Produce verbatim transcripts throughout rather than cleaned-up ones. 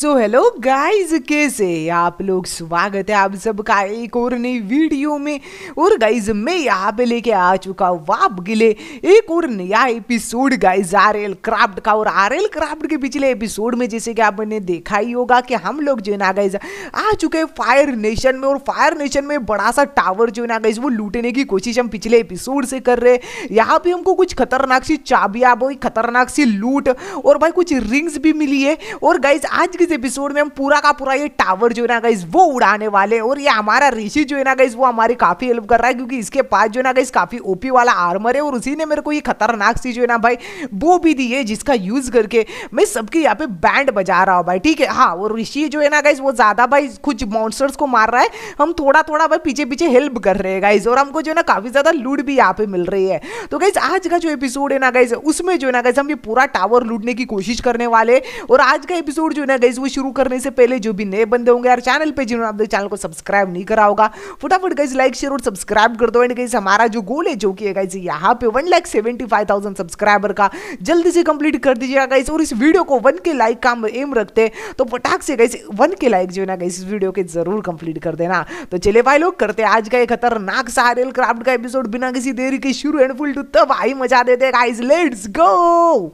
So hello guys, कैसे आप लोग। स्वागत है आप सबका एक और नई वीडियो में। और गाइज मैं यहाँ पे लेके आ चुका हूँ वाप गिले एक और नया एपिसोड गाइज आरएल क्राफ्ट का। और आरएल क्राफ्ट के पिछले एपिसोड में जैसे कि आपने देखा ही होगा कि हम लोग जो है ना गाइज आ चुके हैं फायर नेशन में। और फायर नेशन में बड़ा सा टावर जो है ना गाइज वो लूटने की कोशिश हम पिछले एपिसोड से कर रहे हैं। यहाँ पे हमको कुछ खतरनाक सी चाबियाँ, भाई खतरनाक सी लूट और भाई कुछ रिंग्स भी मिली है। और गाइज आज इस एपिसोड में हम पूरा का पूरा ये टावर जो है ना गाइस वो उड़ाने वाले। और ये हमारा ऋषि जो है ना गाइस वो हमारी काफी हेल्प कर रहा है क्योंकि इसके पास जो है ना गाइस काफी ओपी वाला आर्मर है। और उसी ने मेरे को ये खतरनाक सी जो है ना भाई वो भी दी है जिसका यूज करके मैं सबके यहाँ पे बैंड बजा रहा हूँ भाई, ठीक है। हाँ, और ऋषि जो है ना गाइस वो ज्यादा भाई कुछ मॉन्स्टर्स को मार रहा है, हम थोड़ा थोड़ा भाई पीछे पीछे हेल्प कर रहे हैं गाइस। और हमको जो है ना काफी ज्यादा लूट भी यहाँ पे मिल रही है। तो गाइस आज का जो एपिसोड है ना गाइस उसमें जो है ना गाइस हम ये पूरा टावर लूटने की कोशिश करने वाले। और आज का एपिसोड जो है गाइस वो शुरू करने से पहले जो भी नए बंदे होंगे यार चैनल पे, जिन्होंने आपने चैनल को सब्सक्राइब नहीं करा होगा, फटाफट गाइस लाइक शेयर और सब्सक्राइब कर दो। एंड गाइस हमारा जो गोल है जो कि है गाइस यहां पे one lakh seventy five thousand subscriber का, जल्दी से कंप्लीट कर दीजिएगा गाइस। और इस वीडियो को वन के लाइक का हम एम रखते हैं, तो फटाक से गाइस वन के लाइक जो है ना गाइस इस वीडियो के जरूर कंप्लीट कर देना। तो चलिए भाई लोग करते हैं आज का ये खतरनाक सा आरएल क्राफ्ट का एपिसोड बिना किसी देरी के शुरू। एंड फुल टू तब आई मजा देते गाइस, लेट्स गो।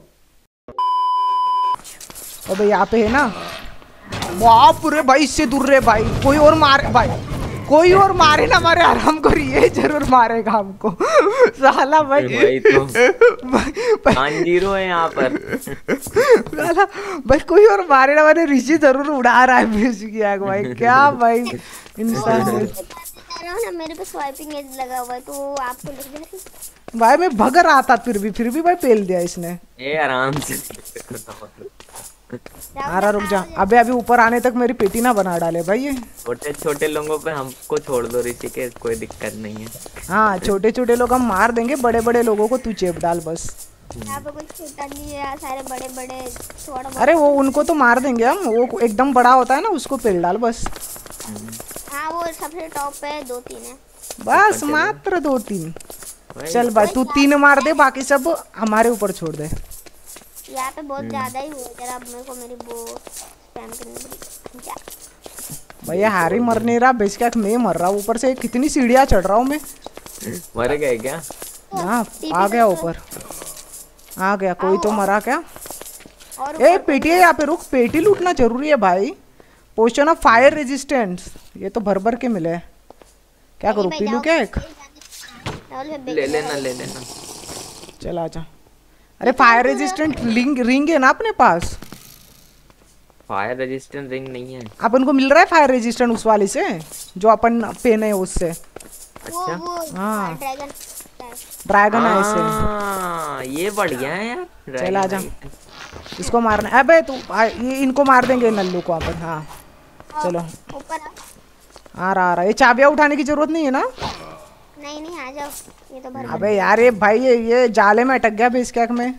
अबे यहाँ पे है ना, बाप रे भाई, इससे दूर रे भाई, कोई और मारे भाई, कोई और मारे ना मारे, आराम करी ये जरूर मारेगा हमको साला भाई, भाई तो जीरो है यहाँ पर साला भाई, कोई और मारे ना मारे, ऋषि जरूर उड़ा रहा है किया भाई। क्या भाई इंसान ना, मेरे पे स्वाइपिंग एज लगा हुआ है तो आपको लग जाएगा भाई। मैं भग रहा था फिर भी फिर भी भाई पेल दिया इसने। ए आराम से आरा, रुक जा। अबे अभी ऊपर आने तक मेरी पेटी ना बना डाले भाई। ये छोटे छोटे लोगों पे हमको छोड़ दो ऋषिकेश, कोई दिक्कत नहीं है। हाँ, छोटे छोटे लोग हम मार देंगे, बड़े बड़े लोगों को तू चेप डाल बस। यहाँ पे कोई छोटा नहीं है, सारे बड़े बड़े। अरे वो उनको तो मार देंगे हम, वो एकदम बड़ा होता है ना उसको पेल डाल बस। हाँ, वो सबसे टॉप पे दो तीन है बस, मात्र दो तीन। चल भाई तू तीन मार दे, बाकी सब हमारे ऊपर छोड़ दे। यहाँ पे बहुत ज्यादा ही हुआ जरा, अब मेरे को मेरी वो स्पैम करनी पड़ी। क्या भैया हारी मर नहीं रहा, बेशक मैं मर रहा हूँ। ऊपर से कितनी सीढ़ियाँ चढ़ रहा हूँ मैं। मर गए क्या? हाँ आ गया, ऊपर आ गया। कोई तो मरा क्या? ए पेटी है यहाँ पे, रुक। पेटी लूटना जरूरी है भाई। पोशन ऑफ फायर रेजिस्टेंस, ये तो भर भर के मिले। क्या करूँ, पी लूँ क्या? एक ले लेना, ले लेना। चल आजा। अरे फायर रेजिस्टेंट रिंग रिंग है ना अपने पास? फायर रेजिस्टेंट रिंग नहीं है। अपन को मिल रहा है फायर रेजिस्टेंट उस वाले से जो अपन पेन है उससे। अच्छा, हाँ ड्रैगन ड्रैगन है इससे। ये बढ़िया है यार। चल आ जा, इसको मारना। अबे तू, ये इनको मार देंगे नल्लू को अपन। हाँ चलो ऊपर आ रहा आ रहा। ये चाबियाँ उठाने की जरूरत नहीं है ना? नहीं नहीं, आ जाओ। ये तो भर। अबे यार ये भाई ये ये जाले में अटक गया बेस कैक में।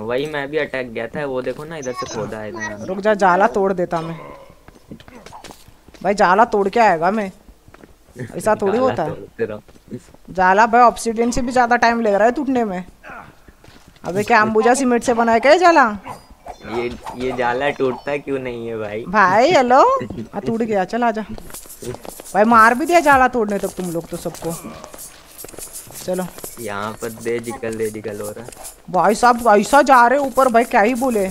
वही मैं भी अटक गया था। वो देखो ना, इधर से खोदा है इधर। रुक जा, जाला तोड़ देता मैं भाई। जाला तोड़ के आएगा मैं, ऐसा थोड़ी होता है। जाला भाई ऑब्सीडियन से भी ज्यादा टाइम लग रहा है टूटने में। अबे क्या अंबुजा सीमेंट से बनाया क्या जाला? ये ये जाला टूटता क्यों नहीं है भाई? भाई हेलो, टूट गया। चल आजा भाई, मार भी दिया जाला तोड़ने तक तुम लोग तो सबको। चलो यहाँ पर दे जिकल दे जिकल हो रहा है भाई साहब, ऐसा जा रहे ऊपर भाई, क्या ही बोले।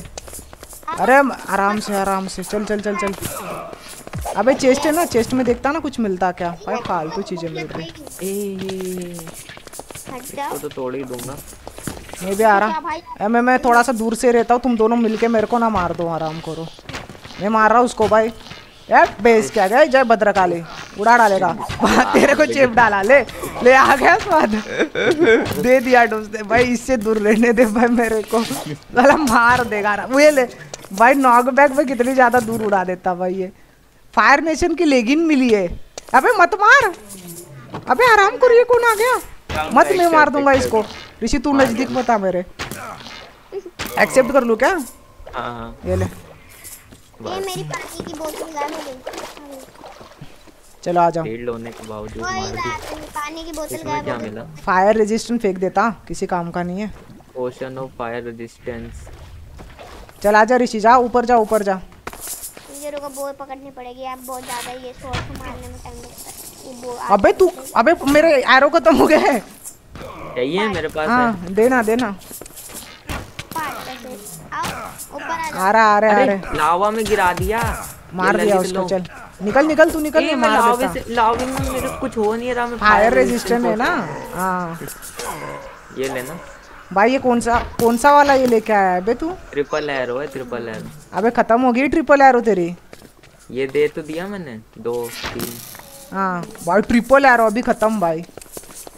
अरे आराम से आराम से, चल चल चल चल। अबे चेस्ट है ना, चेस्ट में देखता ना कुछ मिलता क्या भाई। फालतू चीजें मिल रही तो तोड़ ही दूंगा मैं भी। आ रहा मैं मैं थोड़ा सा दूर से रहता हूँ, तुम दोनों मिलके मेरे को ना मार दो। आराम करो, मैं मार रहा हूँ उसको भाई। यार बेस क्या गया, जय भद्रकाली उड़ा डालेगा तेरे को। चेप डाला, ले ले, आ गया स्वाद दे दिया डोसते भाई। इससे दूर रहने दे भाई मेरे को, साला मार देगा ना वो। ये ले भाई, नॉक बैक में कितनी ज्यादा दूर उड़ा देता भाई। ये फायर नेशन की लेगिन मिली है। अबे मत मार, अबे आराम करिए। कौन आ गया? मत, मैं मार दूंगा इसको। ऋषि तू नजदीक मत आ मेरे। एक्सेप्ट कर लूं क्या? ये ले, ये मेरी पानी की बोतल ला ले। चलो आ जाओ। ढील होने के बावजूद मार दी पानी की बोतल। क्या मिला? फायर रेजिस्टेंट फेंक देता, किसी काम का नहीं है। Ocean of fire resistance. चल आ जा ऋषि, जा ऊपर जा ऊपर जा। को बोर पकड़नी पड़ेगी, आप बहुत ज्यादा ये शॉट को मारने में टाइम लगता है। वो अबे तू अबे मेरे एरो खत्म हो गए हैं। चाहिए मेरे पास है, देना देना। आ रहा आ रहा आ रहा, लावा में गिरा दिया, मार दिया उसको। चल निकल निकल तू निकल, मैं मार देता। लावा में मेरे कुछ हो नहीं रहा, मैं फायर रेजिस्टेंट है ना। हां ये लेना भाई। ये कौन सा कौन सा वाला ये लेके आया है बे तू? ट्रिपल एरो है, ट्रिपल एरो। अबे खत्म हो गई ट्रिपल एरो तेरी। ये दे तो दिया मैंने, दो तीन। हां भाई ट्रिपल एरो अभी खत्म भाई।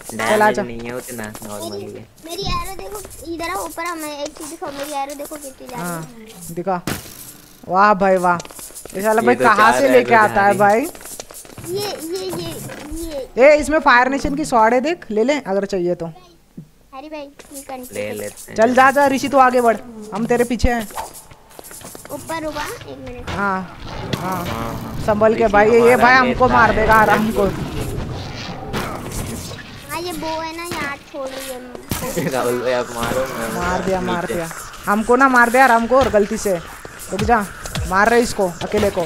चल आजा, नहीं है उतना नॉर्मल है। मेरी एरो देखो इधर है ऊपर, हमें एक चीज दिखा। मेरी एरो देखो कितनी जा रही है, दिखा। वाह भाई वाह, ये साला भाई कहां से लेके आता है भाई। ये ये ये ये ए इसमें फायर नेशन की शॉट है, देख ले ले अगर चाहिए तो। अरे भाई ये कंट्री ले लेते हैं। चल जा जा ऋषि, तो आगे बढ़, हम तेरे पीछे हैं। ऊपर होगा एक मिनट। हां हां संभल के भाई, ये भाई हमको मार देगा आराम को। हां ये बो है ना यार, छोड़ ये राहुल भाई, आप मारो। मार दिया मार दिया हमको ना, मार दिया आराम को। और गलती से रुक जा, मार रहे इसको अकेले को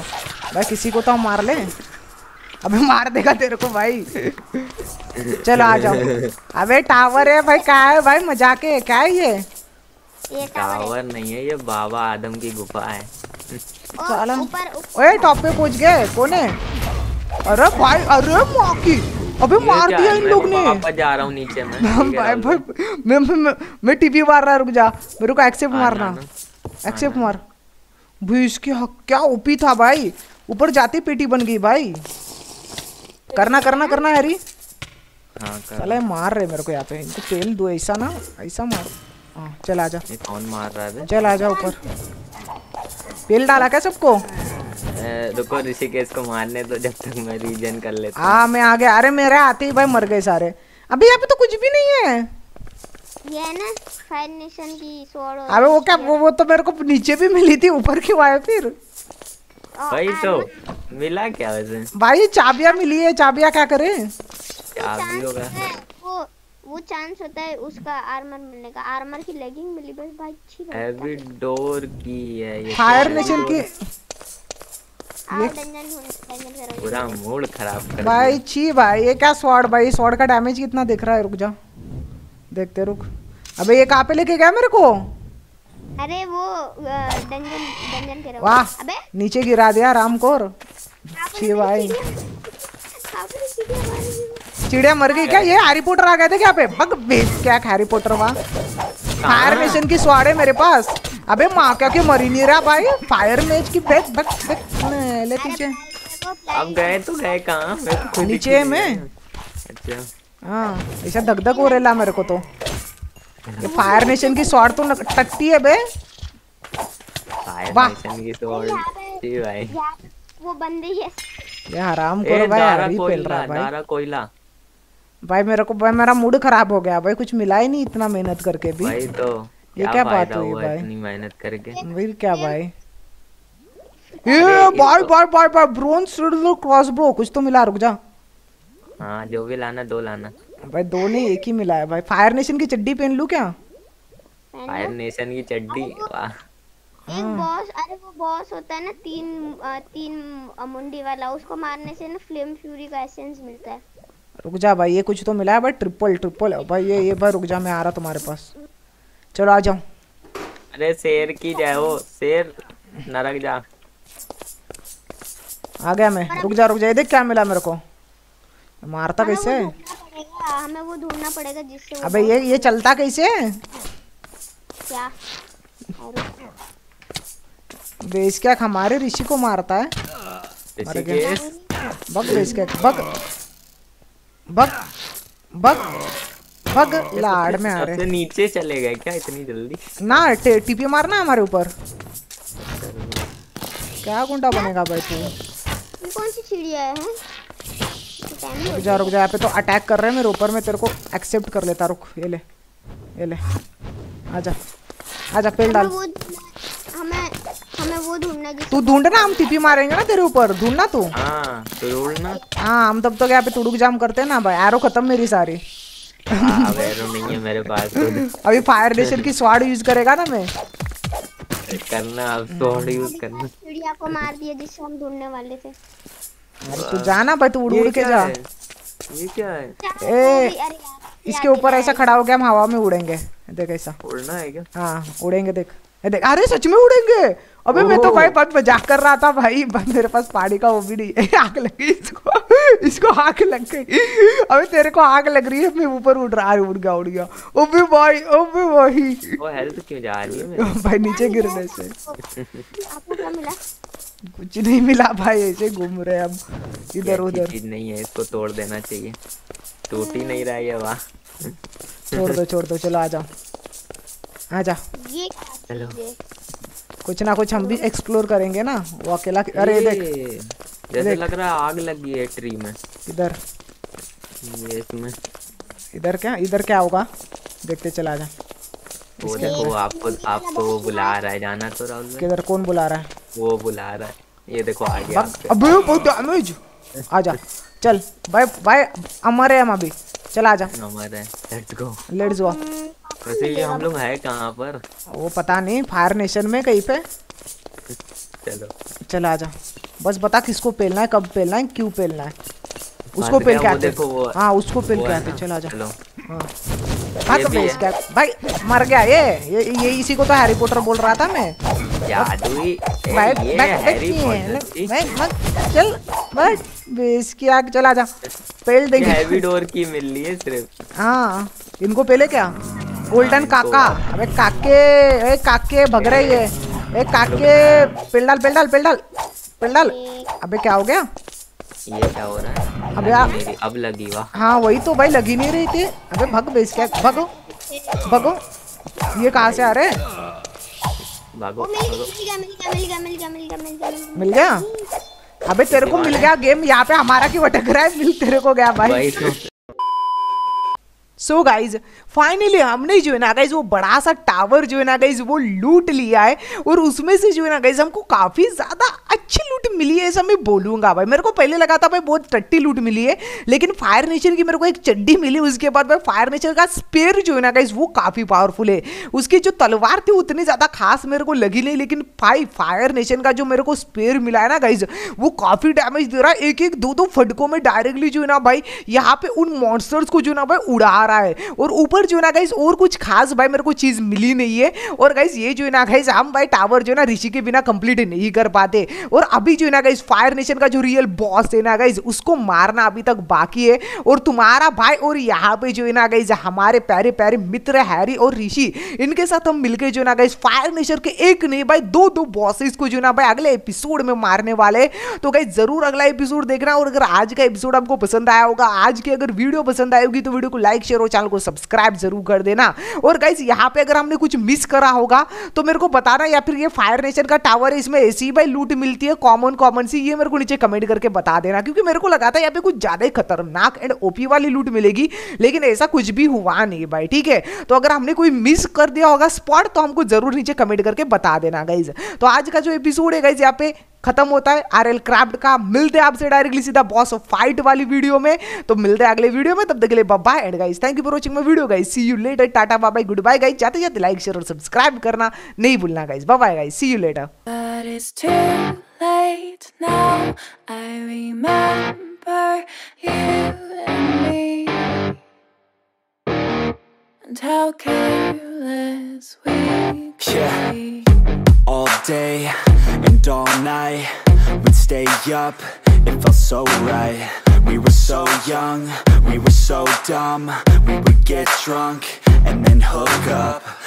भाई, किसी को तो हम मार ले। अबे मार देगा तेरे को भाई। चलो आ जाओ। अबे टावर है भाई, क्या है भाई, मजाक है क्या है ये? ये टावर नहीं है, ये बाबा आदम की गुफा है। ओए टॉप पे पहुंच गए, कौन है? अरे भाई अरे माँ की, अबे मार दिया इन लोग ने। वापस जा रहा हूँ नीचे मैं। भाई भाई मैं मैं मैं टीपी मार रहा, रुक जा। मेरे को एक्सेप्ट मारना, एक्सेप्ट मार भाई। इसकी क्या ओपी था भाई, ऊपर जाती पेटी बन गई भाई। करना करना करना हैरी। हाँ कर। साले मार रहे मेरे को यहाँ पे, इनको तेल दो ऐसा ना, ऐसा मार। हाँ चल आजा। ये कौन मार रहा है? चल आजा ऊपर। तेल डाला क्या सबको? रुको ऋषिकेश को मारने दो जब तक मैं रीजन कर लेता हूँ। हाँ मैं आ गया। अरे मेरे आते ही भाई मर गए सारे। अबे यहाँ पे तो कुछ भी नहीं है। ये ना फायर नेशन की स्वॉर्ड। अबे वो क्या, वो वो तो मेरे को नीचे भी मिली थी, ऊपर क्यों आया फिर? भाई तो मिला क्या वैसे? भाई चाबियां मिली है, चाबियां क्या करें? चाबियों का वो वो चांस होता है उसका आर्मर मिलने का, आर्मर की लेगिंग मिली बस भाई। अच्छी बात है, एवरी डोर की है ये फायर नेशन की। ये पूरा मूड खराब कर भाई। छी भाई ये क्या स्वॉर्ड भाई, स्वॉर्ड का डैमेज कितना दिख रहा है? रुक जा देखते, रुक। अबे ये कहां पे लेके गया मेरे को? अरे वो डंजन डंजन के रहो। वाह अबे नीचे गिरा दिया रामकोर। भाई चिड़िया मर गई क्या? ये हैरी पॉटर आ गए थे क्या पे? बग बेस क्या हैरी पॉटर वहाँ। फायर नेशन की स्वाड है मेरे पास। अबे माँ क्या, क्यों मर ही नहीं रहा भाई? फायर नेशन की बेस बग ले पीछे। अब गए तो गए कहाँ? नीचे में। अच्छा हाँ ऐसा धक धक हो रहा मेरे को तो। ये फायर नेशन की शॉट तो टकती है बे। फायर नेशन की शॉट जी भाई, वो बंदे ये ये हराम करो भाई। अभी फैल रहा भाई दारा कोयला भाई। मेरे को भाई मेरा मूड खराब हो गया भाई, कुछ मिला ही नहीं इतना मेहनत करके भी भाई। तो ये क्या बात हुई भाई, इतनी मेहनत करके फिर क्या भाई? ये भाई भाई भाई भाई ब्रोंज शूटर क्रॉस ब्रो, कुछ तो मिला। रुक जा। हां जो भी लाना दो लाना भाई, दो नहीं एक ही मिला है भाई। फायर नेशन की चड्डी पहन लूं क्या? फायर नेशन की चड्डी। वाह एक बॉस। अरे वो बॉस होता है ना तीन तीन मुंडी वाला, उसको मारने से ना फ्लेम फ्यूरी का एसेंस मिलता है। रुक जा भाई ये कुछ तो मिला है भाई। ट्रिपल ट्रिपल भाई ये ये भाई। रुक जा मैं आ रहा तुम्हारे पास, चलो आ जाओ। अरे शेर की जाए वो शेर, नरक जा। आ गया मैं, रुक जा रुक जा। देख क्या मिला मेरे को, मारता कैसे हमें वो ढूंढना पड़ेगा जिससे। अबे ये ये चलता कैसे क्या? बेस क्या हमारे ऋषि को मारता है। बग बेस क्या, बग बग बग बग लाड़ में आ रहे। नीचे चले गए क्या इतनी जल्दी ना? टीपी मारना हमारे ऊपर। क्या गुंडा बनेगा भाई तू? कौन सी चिड़िया है? रुक जा रुक जा। यहाँ पे तो अटैक कर रहे हैं मेरे ऊपर, मैं तेरे को एक्सेप्ट कर लेता। रुक ये ले ये ले, आजा आजा पेल डाल। हमें हमें वो ढूंढना है। तू ढूंढना, हम टीपी मारेंगे ना तेरे ऊपर। ढूंढना तू। हाँ ढूंढना। हाँ हम तब तक यहाँ पे तुड़ुक जाम करते हैं ना भाई। एरो खत्म मेरी सारी। एरो नहीं है मेरे पास। अभी फायर नेशन की स्वाड यूज करेगा ना मैं। करना अब सोड यूज करना। चिड़िया को मार दिया जिससे हम ढूंढने वाले थे। अरे तू जाना भाई, तू उड़ उड़ के जा। ये क्या है? ए इसके ऊपर ऐसा खड़ा हो गया, हम हवा में उड़ेंगे। देख ऐसा उड़ना है क्या? हाँ उड़ेंगे देख देख। अरे सच में उड़ेंगे। अबे मैं तो भाई बहुत मजाक कर रहा था भाई, मेरे पास पानी का वो भी नहीं है। आग लग गई इसको, इसको आग लग गई। अबे तेरे को आग लग रही है, मैं ऊपर उड़ रहा है। उड़ गया उड़ गया। ओबे भाई ओबे भाई, वो हेल्थ क्यों जा रही है मेरे भाई नीचे गिरने से? आपको क्या मिला? कुछ नहीं मिला भाई, ऐसे घूम रहे अब इधर उधर। चीज नहीं है, इसको तोड़ देना चाहिए। टूट ही नहीं रहा है। वाह छोड़ दो छोड़ दो, चलो आ जाओ आ जा। चलो कुछ ना कुछ हम भी एक्सप्लोर करेंगे ना, वो अकेला। अरे देख जैसे लग रहा है आग लगी है ट्री में। इधर ये इसमें इधर क्या इधर क्या होगा देखते चला जा। वो देखो आपको आपको वो बुला रहा है, जाना तो राहुल। किधर? कौन बुला रहा है? वो बुला रहा है, ये देखो आ गया। अबे बहुत डैमेज। आ जा चल भाई भाई, अमर है हम अभी। चल आ जा अमर है। Let's go let's go. वैसे ये हम लोग है कहाँ पर? वो पता नहीं, फायर नेशन में कहीं पे। चलो चल आ जा। बस बता किसको पेलना है, कब पेलना है, क्यों पेलना है। उसको पेल के आते हैं। हाँ उसको पेल के आते हैं। चल आ जा। हाँ भाई मर गया ये ये ये इसी को तो हैरी पॉटर बोल रहा था मैं। जादुई बैठ बैठ चल बैठ बेस की आग। चल आ जा, पेल देंगे। हैवी डोर की मिल रही है सिर्फ। हाँ इनको पहले क्या गोल्डन काका। अबे काके ए काके भग रही है। ए काके पेल डाल पेल डाल पेल डाल पेल डाल। अबे क्या हो गया? ये क्या हो रहा है? अबे आ, मेरी अब लगी। वाह हाँ वही तो भाई, लगी नहीं रही थी। अबे भग बेस क्या, भगो भगो। ये कहाँ से आ रहे? भागो मिल गया। अबे तेरे को मिल गया गेम, यहाँ पे हमारा क्यों अटक रहा है? मिल तेरे को गया भाई। सो गाइज फाइनली हमने जो है ना गाइज वो बड़ा सा टावर जो है ना गाइज वो लूट लिया है, और उसमें से जो है ना गाइज हमको काफ़ी ज़्यादा अच्छी लूट मिली है ऐसा मैं बोलूँगा भाई। मेरे को पहले लगा था भाई बहुत टट्टी लूट मिली है, लेकिन फायर नेचर की मेरे को एक चड्डी मिली। उसके बाद भाई फायर नेचर का स्पेयर जो है ना गाइज वो काफ़ी पावरफुल है। उसकी जो तलवार थी उतनी ज़्यादा खास मेरे को लगी नहीं, लेकिन भाई फायर नेचर का जो मेरे को स्पेयर मिला है ना गाइज वो काफ़ी डैमेज दे रहा है। एक एक दो दो फटकों में डायरेक्टली जो है ना भाई यहाँ पे उन मॉन्स्टर्स को जो है ना भाई उड़ा रहा है। और ऊपर जो है ना गाइस और कुछ खास भाई मेरे को चीज मिली नहीं है। और गाइस ये जो है ना गाइस हम भाई टावर जो है ना ऋषि के बिना कंप्लीट नहीं कर पाते। और अभी जो है ना गाइस फायर नेशन का जो रियल बॉस है ना गाइस उसको मारना अभी तक बाकी है। और तुम्हारा भाई और यहाँ पे जो है ना गाइस हमारे प्यारे प्यारे मित्र हैरी और ऋषि, इनके साथ हम मिलकर जो है ना गाइस फायर नेशन के एक नहीं भाई दो दो बॉसेस को जो है ना भाई अगले एपिसोड में मारने वाले। तो गाइस जरूर अगला एपिसोड देखना। और अगर आज का एपिसोड आपको पसंद आया होगा, आज की अगर वीडियो पसंद आएगी तो वीडियो को लाइक शेयर और चैनल को सब्सक्राइब जरूर कर देना। और गाइस यहाँ पे अगर हमने कुछ मिस करा होगा तो मेरे को बताना, या फिर ये फायर नेशन का टावर है इसमें ऐसी भाई लूट मिलती है कॉमन कॉमन सी, ये मेरे को नीचे कमेंट करके बता देना। क्योंकि मेरे को लगा था यहाँ पे कुछ ज्यादा ही खतरनाक एंड ओपी वाली लूट मिलेगी, लेकिन ऐसा कुछ भी हुआ नहीं भाई। ठीक है, तो अगर हमने कोई मिस कर दिया होगा स्पॉट तो हमको जरूर नीचे कमेंट करके बता देना गाइज। तो आज का जो एपिसोड है गाइज यहाँ पे खत्म होता है आरएल क्राफ्ट का। मिलते हैं आपसे डायरेक्टली सीधा बॉस ऑफ फाइट वाली वीडियो में। तो मिलते हैं अगले वीडियो में, तब तक के लिए bye and guys thank you for watching my video guys. See you later, tata bye bye good bye guys. जाते जाते लाइक शेयर और सब्सक्राइब करना नहीं भूलना guys. Bye bye guys, see you later. But it's too late now, I remember you and me and how careless we were all day and all night. We'd stay up, it felt so right. We were so young, we were so dumb. We would get drunk and then hook up.